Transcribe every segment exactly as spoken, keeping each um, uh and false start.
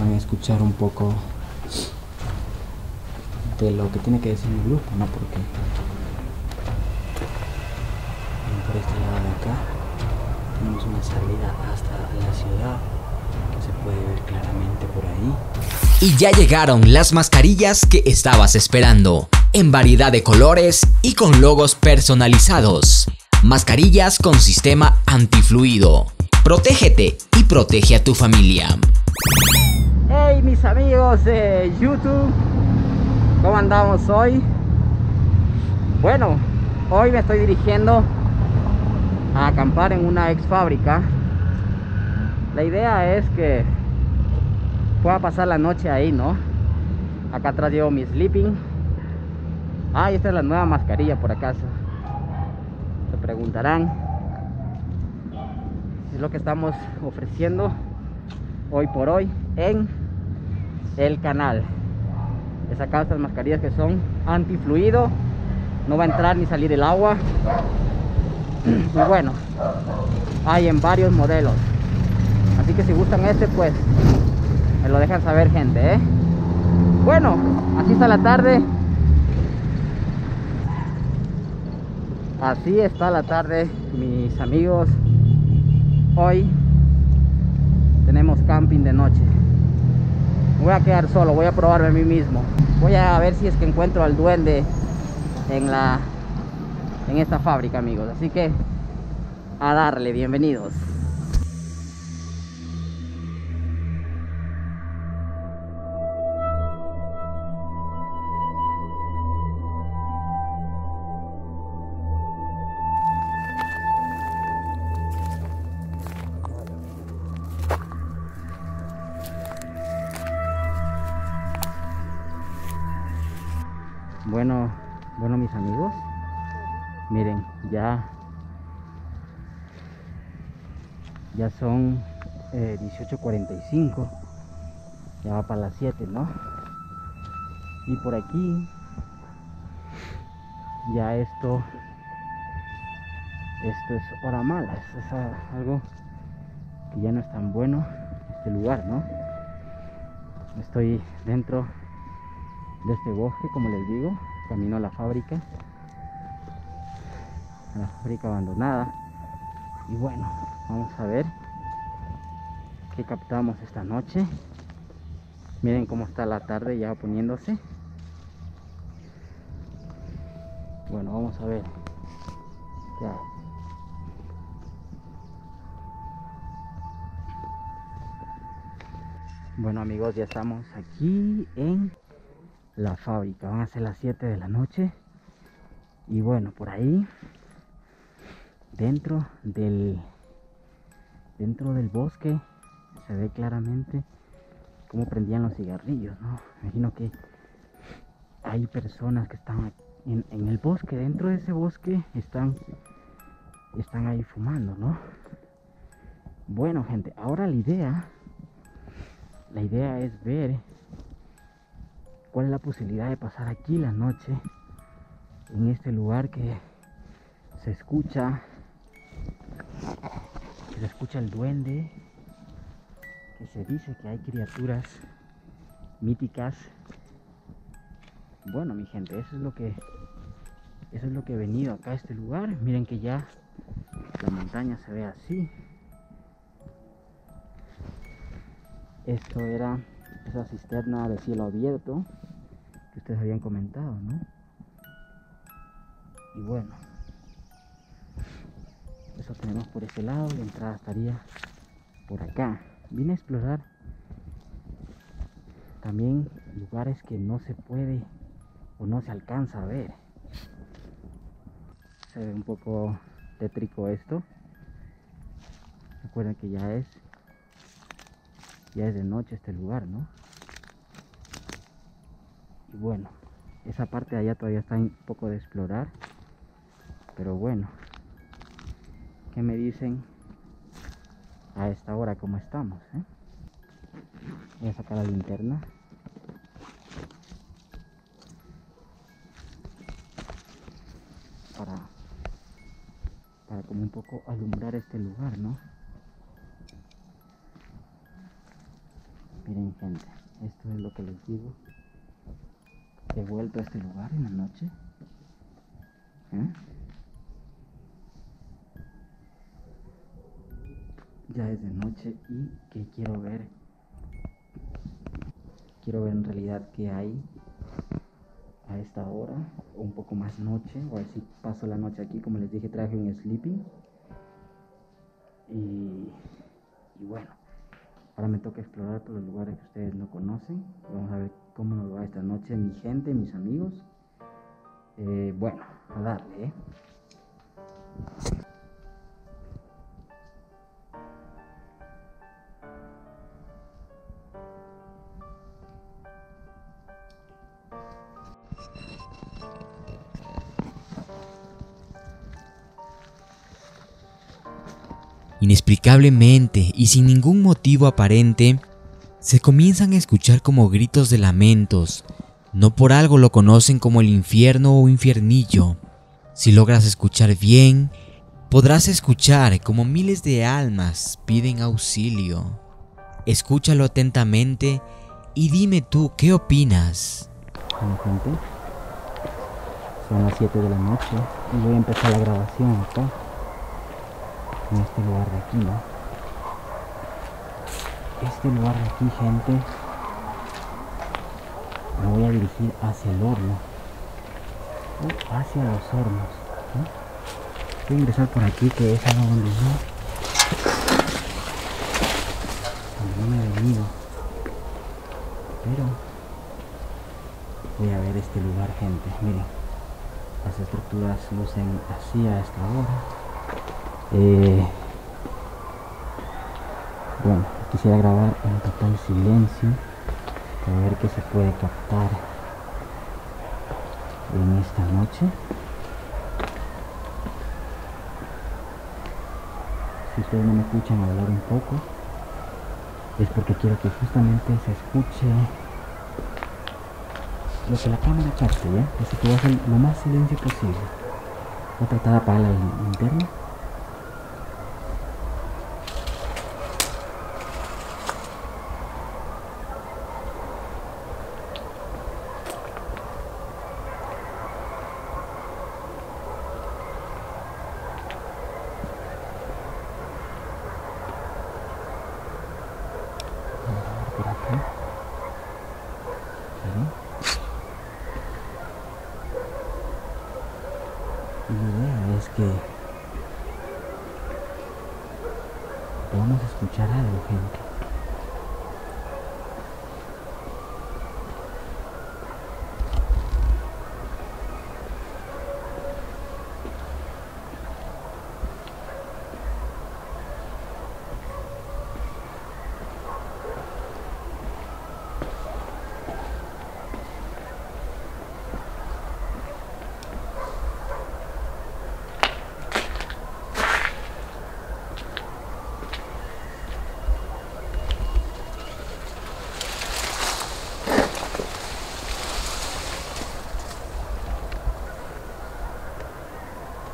van a escuchar un poco de lo que tiene que decir mi grupo, ¿no? Porque por este lado de acá tenemos una salida hasta la ciudad que se puede ver claramente por ahí. Y ya llegaron las mascarillas que estabas esperando, en variedad de colores y con logos personalizados. Mascarillas con sistema antifluido. Protégete y protege a tu familia. Hey, mis amigos de YouTube, ¿cómo andamos hoy? Bueno, hoy me estoy dirigiendo a acampar en una ex fábrica. La idea es que pueda pasar la noche ahí, ¿no? Acá atrás llevo mi sleeping. Ah, y esta es la nueva mascarilla, por acaso. Se preguntarán, es lo que estamos ofreciendo hoy por hoy en el canal. He sacado estas mascarillas que son antifluido, no va a entrar ni salir el agua. Y bueno, hay en varios modelos, así que si gustan este, pues me lo dejan saber, gente, ¿eh? Bueno, así está la tarde. Así está la tarde, mis amigos. Hoy tenemos camping de noche. Me voy a quedar solo, voy a probarme a mí mismo. Voy a ver si es que encuentro al duende en la en esta fábrica, amigos. Así que a darle, bienvenidos. Bueno, bueno, mis amigos, miren, ya, ya son eh, dieciocho cuarenta y cinco, ya va para las siete, ¿no? Y por aquí, ya esto, esto es hora mala, es, es algo que ya no es tan bueno este lugar, ¿no? Estoy dentro de este bosque, como les digo, camino a la fábrica, a la fábrica abandonada, y bueno, vamos a ver qué captamos esta noche. Miren cómo está la tarde ya poniéndose. Bueno, vamos a ver qué hay. Bueno, amigos, ya estamos aquí en la fábrica, van a ser las siete de la noche. Y bueno, por ahí dentro del dentro del bosque se ve claramente cómo prendían los cigarrillos, ¿no? Imagino que hay personas que están en, en el bosque, dentro de ese bosque están están ahí fumando, ¿no? Bueno, gente, ahora la idea la idea es ver cuál es la posibilidad de pasar aquí la noche en este lugar que se escucha que se escucha el duende, que se dice que hay criaturas míticas. Bueno, mi gente, eso es lo que eso es lo que he venido acá a este lugar. Miren que ya la montaña se ve así. Esto era esa cisterna de cielo abierto que ustedes habían comentado, ¿no? Y bueno, eso tenemos por este lado. La entrada estaría por acá. Vine a explorar también lugares que no se puede o no se alcanza a ver. Se ve un poco tétrico esto. Recuerden que ya es Ya es de noche este lugar, ¿no? Y bueno, esa parte de allá todavía está un poco de explorar. Pero bueno, ¿qué me dicen a esta hora como estamos, eh? Voy a sacar la linterna. Para, para como un poco alumbrar este lugar, ¿no? Miren, encanta. Esto es lo que les digo. He vuelto a este lugar en la noche. ¿Eh? Ya es de noche y que quiero ver. Quiero ver en realidad qué hay a esta hora, o un poco más noche, o a ver si paso la noche aquí. Como les dije, traje un sleeping. Y, y bueno, ahora me toca explorar por los lugares que ustedes no conocen. Vamos a ver cómo nos va esta noche, mi gente, mis amigos. Eh, bueno, a darle, ¿eh? Inexplicablemente y sin ningún motivo aparente, se comienzan a escuchar como gritos de lamentos. No por algo lo conocen como el infierno o infiernillo. Si logras escuchar bien, podrás escuchar como miles de almas piden auxilio. Escúchalo atentamente y dime tú qué opinas. Bueno, gente, son las siete de la noche y voy a empezar la grabación acá. En este lugar de aquí, ¿no? Este lugar de aquí, gente, me voy a dirigir hacia el horno, o hacia los hornos, ¿no? Voy a ingresar por aquí, que es algo donde no, donde no me he venido, pero voy a ver este lugar, gente. Miren, las estructuras lucen así a esta hora. Eh, bueno, quisiera grabar en total silencio para ver qué se puede captar en esta noche. Si ustedes no me escuchan hablar un poco, es porque quiero que justamente se escuche lo que la cámara capte, ¿eh? Así que voy a hacer lo más silencio posible. Voy a tratar de apagar la linterna. Vamos a escuchar algo, gente.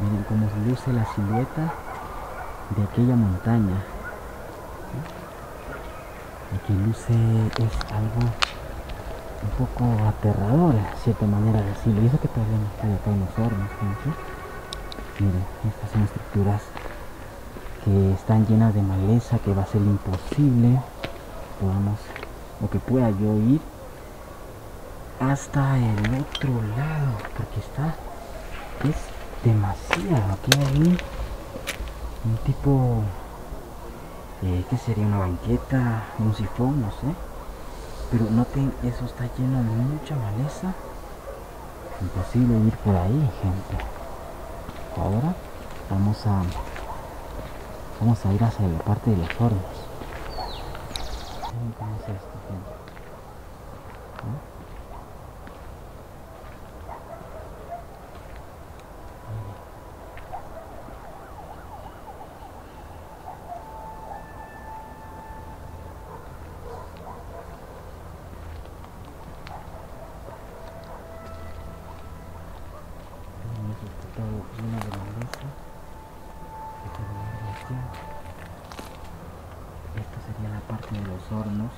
Miren cómo luce la silueta de aquella montaña. Lo que luce es algo un poco aterrador, de cierta manera de decirlo. Y eso que todavía no estoy acá en los hornos, gente. Miren, estas son estructuras que están llenas de maleza, que va a ser imposible podamos, o que pueda yo ir hasta el otro lado, porque está... es demasiado. Aquí hay un tipo, eh, que sería una banqueta, un sifón, no sé, pero noten, eso está lleno de mucha maleza. Imposible ir por ahí, gente. Ahora vamos a vamos a ir hacia la parte de los hornos. ¿Cómo es esto, gente? ¿Eh? Esta sería la parte de los hornos.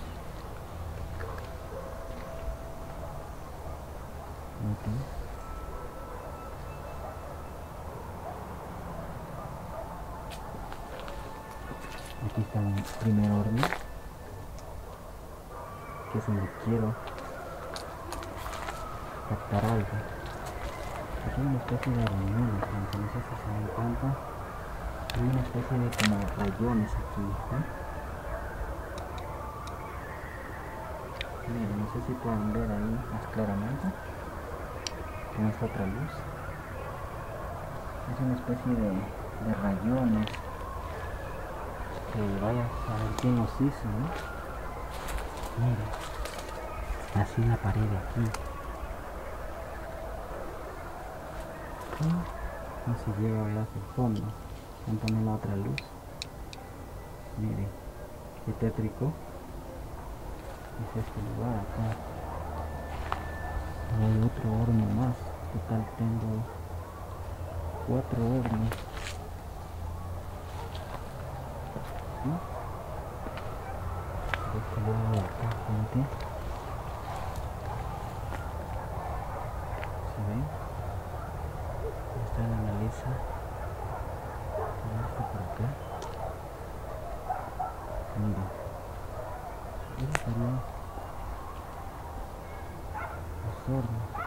Ok. Aquí está un primer horno, que si no quiero captar algo. Aquí hay una especie de hormigas, aunque no sé si se dan cuenta. Hay una especie de como rayones aquí, ¿eh? Miren, no sé si pueden ver ahí más claramente con esta otra luz. Es una especie de, de rayones que vaya a ver quién nos hizo, ¿no? Miren, así en la pared aquí. Aquí no se llega a ver hacia el fondo. Vamos a poner la otra luz. Miren, qué tétrico es este lugar acá. Hay otro horno más. Total tengo cuatro hornos. ¿Sí? De este lado de acá, gente. ¿Se ven? Esta es la maleza. Este por acá. Mira. Este sería los hornos.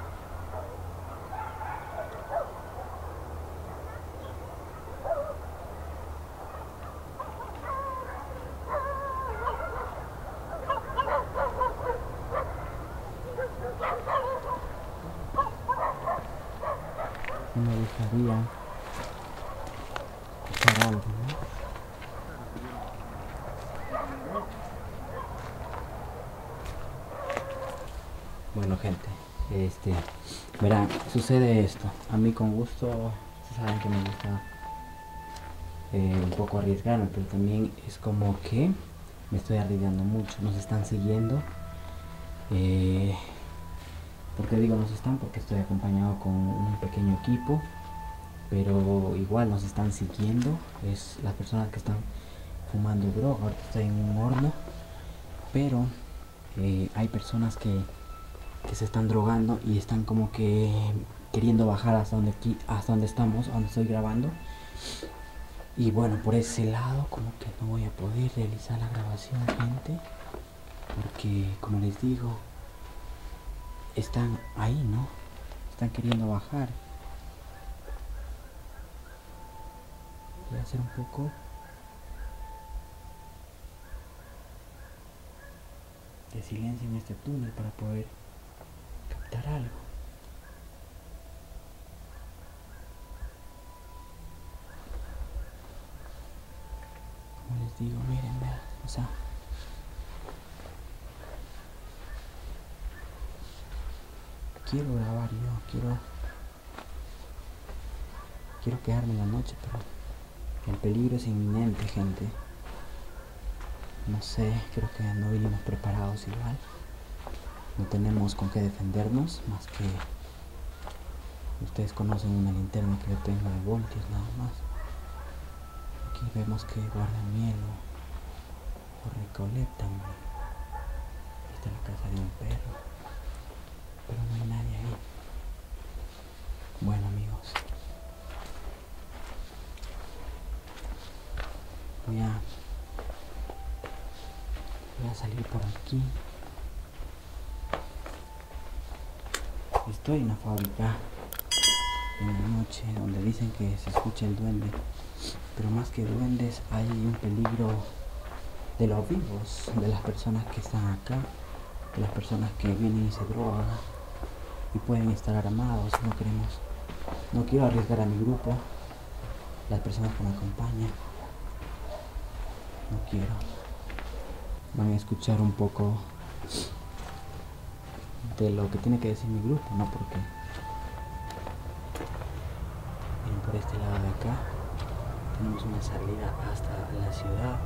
Sí me gustaría algo, ¿no? Bueno, gente, este, verán, sucede esto. A mí con gusto, saben que me gusta eh, un poco arriesgarme, pero también es como que me estoy arriesgando mucho. Nos están siguiendo. Eh, ¿Por qué digo nos están? Porque estoy acompañado con un pequeño equipo. Pero igual nos están siguiendo, es las personas que están fumando droga. Ahorita estoy en un horno, pero eh, hay personas que, que se están drogando y están como que queriendo bajar hasta donde, aquí, hasta donde estamos, donde estoy grabando. Y bueno, por ese lado como que no voy a poder realizar la grabación, gente, porque como les digo, están ahí, ¿no? Están queriendo bajar. Voy a hacer un poco de silencio en este túnel para poder captar algo. Como les digo, miren, vean, o sea, quiero grabar yo, quiero, quiero quedarme en la noche, pero el peligro es inminente, gente. No sé, creo que no vinimos preparados igual. No tenemos con qué defendernos, más que... Ustedes conocen una linterna que yo tengo de voltios, nada más. Aquí vemos que guardan hielo o recolectan. Ahí está la casa de un perro. Pero no hay nadie ahí. Bueno, amigos, Voy a, voy a salir por aquí. Estoy en una fábrica en la noche donde dicen que se escucha el duende, pero más que duendes hay un peligro de los vivos, de las personas que están acá, de las personas que vienen y se drogan y pueden estar armados. No queremos, no quiero arriesgar a mi grupo, las personas que me acompañan. No quiero. Van a escuchar un poco de lo que tiene que decir mi grupo, ¿no? Porque miren, por este lado de acá tenemos una salida hasta la ciudad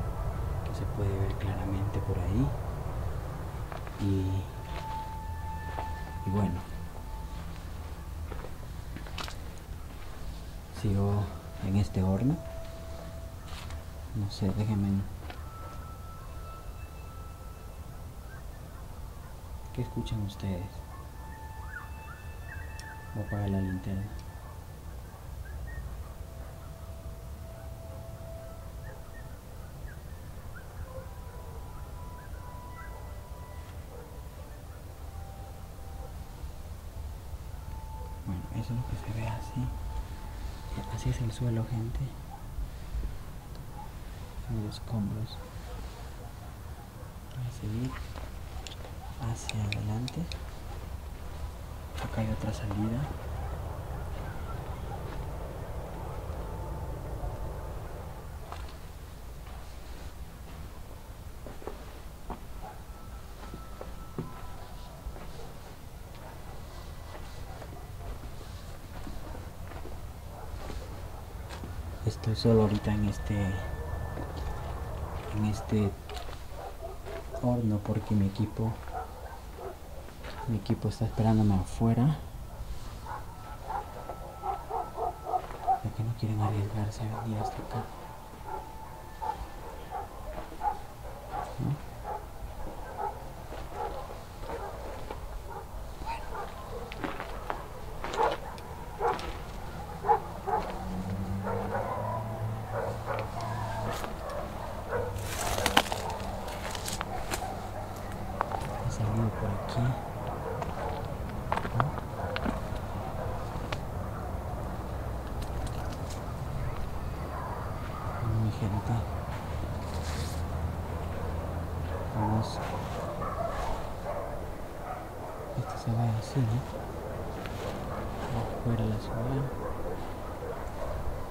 que se puede ver claramente por ahí. Y, y bueno, sigo en este horno. No sé, déjenme. ¿Qué escuchan ustedes? Voy a apagar la linterna. Bueno, eso es lo que se ve así. Así es el suelo, gente. Son los escombros. Voy a seguir hacia adelante. Acá hay otra salida. Estoy solo ahorita en este en este horno porque mi equipo Mi equipo está esperándome afuera. Ya que no quieren arriesgarse a venir hasta acá. Bueno. He salido por aquí. Vamos. Esto se ve así, ¿no? Afuera la ciudad.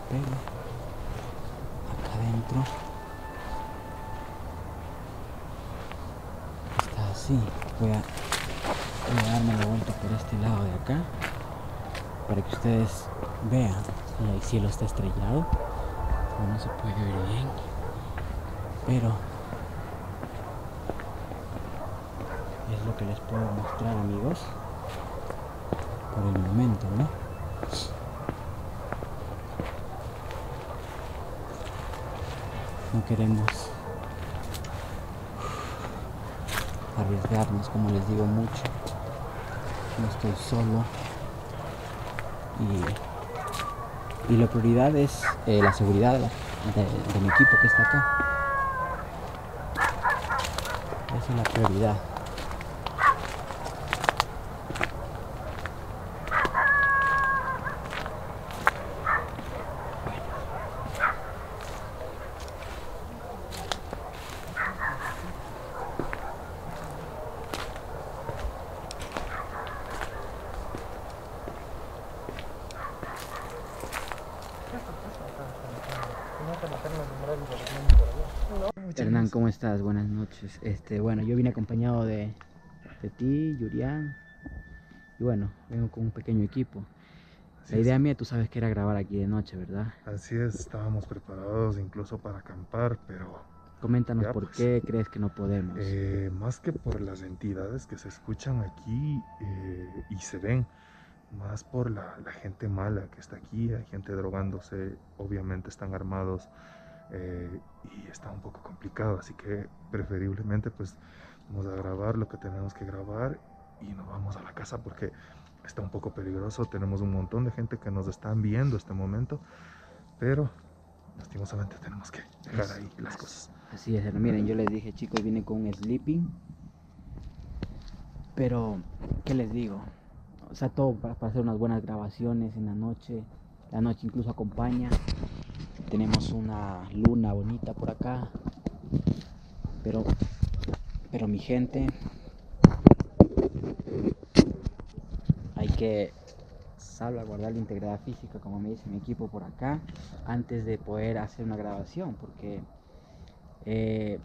Pero acá adentro está así. Voy a, voy a darme la vuelta por este lado de acá para que ustedes vean. El cielo está estrellado. No se puede ver bien, pero es lo que les puedo mostrar, amigos, por el momento, ¿no? No queremos arriesgarnos, como les digo, mucho. No estoy solo y... Y la prioridad es eh, la seguridad de, de mi equipo que está acá. Esa es la prioridad. Hernán, ¿cómo estás? Buenas noches. Este, bueno, yo vine acompañado de, de ti, Yurián, y bueno, vengo con un pequeño equipo. Así la idea es. Mía, tú sabes que era grabar aquí de noche, ¿verdad? Así es, estábamos preparados incluso para acampar, pero... Coméntanos ya, por pues, qué crees que no podemos. Eh, más que por las entidades que se escuchan aquí eh, y se ven, más por la, la gente mala que está aquí, hay gente drogándose, obviamente están armados. Eh, y está un poco complicado, así que preferiblemente pues vamos a grabar lo que tenemos que grabar y nos vamos a la casa porque está un poco peligroso, tenemos un montón de gente que nos están viendo este momento, pero lastimosamente tenemos que dejar ahí las cosas. Así es, miren, yo les dije, chicos, vine con un sleeping, pero ¿qué les digo? O sea, todo para, para hacer unas buenas grabaciones en la noche, la noche incluso acompaña. Tenemos una luna bonita por acá, pero, pero mi gente, hay que salvaguardar la integridad física, como me dice mi equipo por acá, antes de poder hacer una grabación, porque... Eh,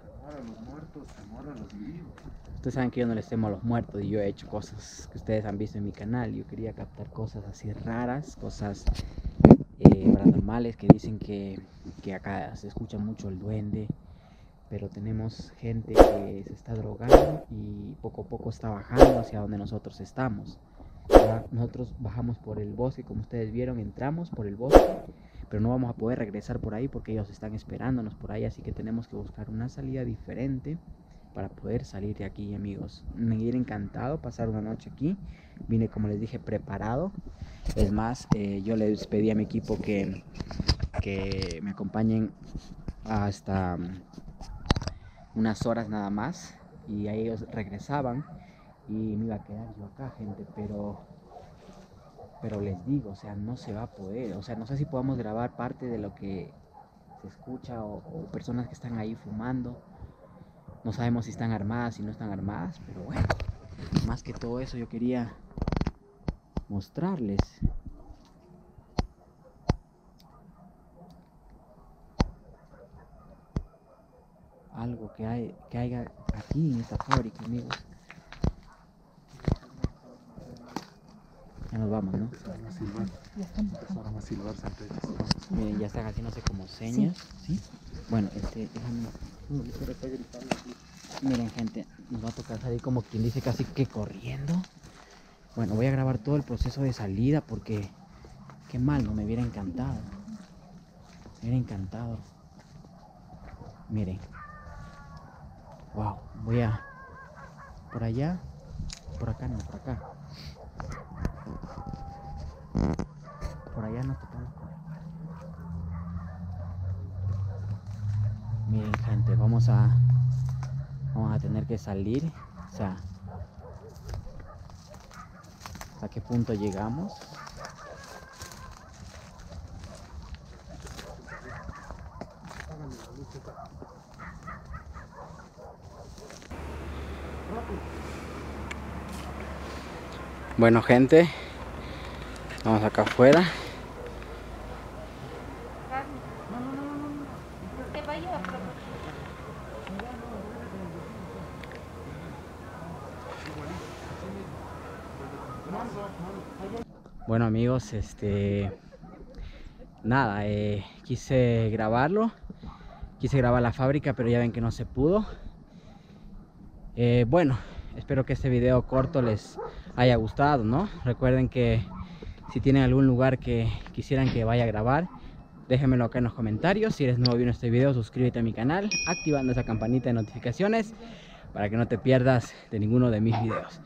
temor a los muertos, temor a los vivos. Ustedes saben que yo no les temo a los muertos y yo he hecho cosas que ustedes han visto en mi canal. Yo quería captar cosas así raras, cosas... Eh, paranormales que dicen que, que acá se escucha mucho el duende, pero tenemos gente que se está drogando y poco a poco está bajando hacia donde nosotros estamos. Ahora, nosotros bajamos por el bosque, como ustedes vieron, entramos por el bosque, pero no vamos a poder regresar por ahí porque ellos están esperándonos por ahí, así que tenemos que buscar una salida diferente para poder salir de aquí, amigos. Me hubiera encantado pasar una noche aquí. Vine, como les dije, preparado. Es más, eh, yo les pedí a mi equipo que, que me acompañen hasta unas horas nada más, y a ellos regresaban y me iba a quedar yo acá, gente, pero pero les digo, o sea, no se va a poder. O sea, no sé si podamos grabar parte de lo que se escucha o, o personas que están ahí fumando. No sabemos si están armadas, si no están armadas, pero bueno, más que todo eso yo quería mostrarles. Algo que hay que haya aquí en esta fábrica, amigos. Ya nos vamos, ¿no? Empezaron a silbar. Empezaron a silbar entre ellos. Miren, ya están haciéndose como señas, ¿sí? ¿Sí? Bueno, este, déjame... Miren, gente, nos va a tocar salir como quien dice casi que corriendo. Bueno, voy a grabar todo el proceso de salida porque... Qué mal, no me hubiera encantado. Me hubiera encantado. Miren. Wow, voy a... Por allá. Por acá no, por acá. Por allá no te podemos correr. Miren, gente, vamos a... Vamos a tener que salir. O sea... ¿Hasta qué punto llegamos? Bueno, gente, vamos acá afuera. Bueno, amigos, este nada, eh, quise grabarlo, quise grabar la fábrica, pero ya ven que no se pudo. Eh, bueno, espero que este video corto les haya gustado, ¿no? Recuerden que si tienen algún lugar que quisieran que vaya a grabar, déjenmelo acá en los comentarios. Si eres nuevo viendo este video, suscríbete a mi canal, activando esa campanita de notificaciones para que no te pierdas de ninguno de mis videos.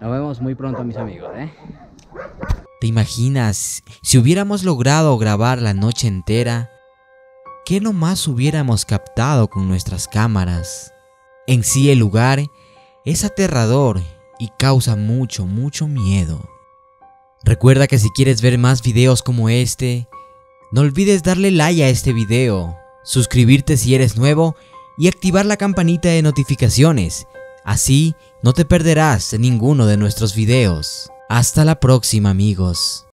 Nos vemos muy pronto, mis amigos, ¿eh? ¿Te imaginas? Si hubiéramos logrado grabar la noche entera, ¿qué nomás hubiéramos captado con nuestras cámaras? En sí, el lugar es aterrador y causa mucho, mucho miedo. Recuerda que si quieres ver más videos como este, no olvides darle like a este video, suscribirte si eres nuevo y activar la campanita de notificaciones. Así no te perderás de ninguno de nuestros videos. Hasta la próxima, amigos.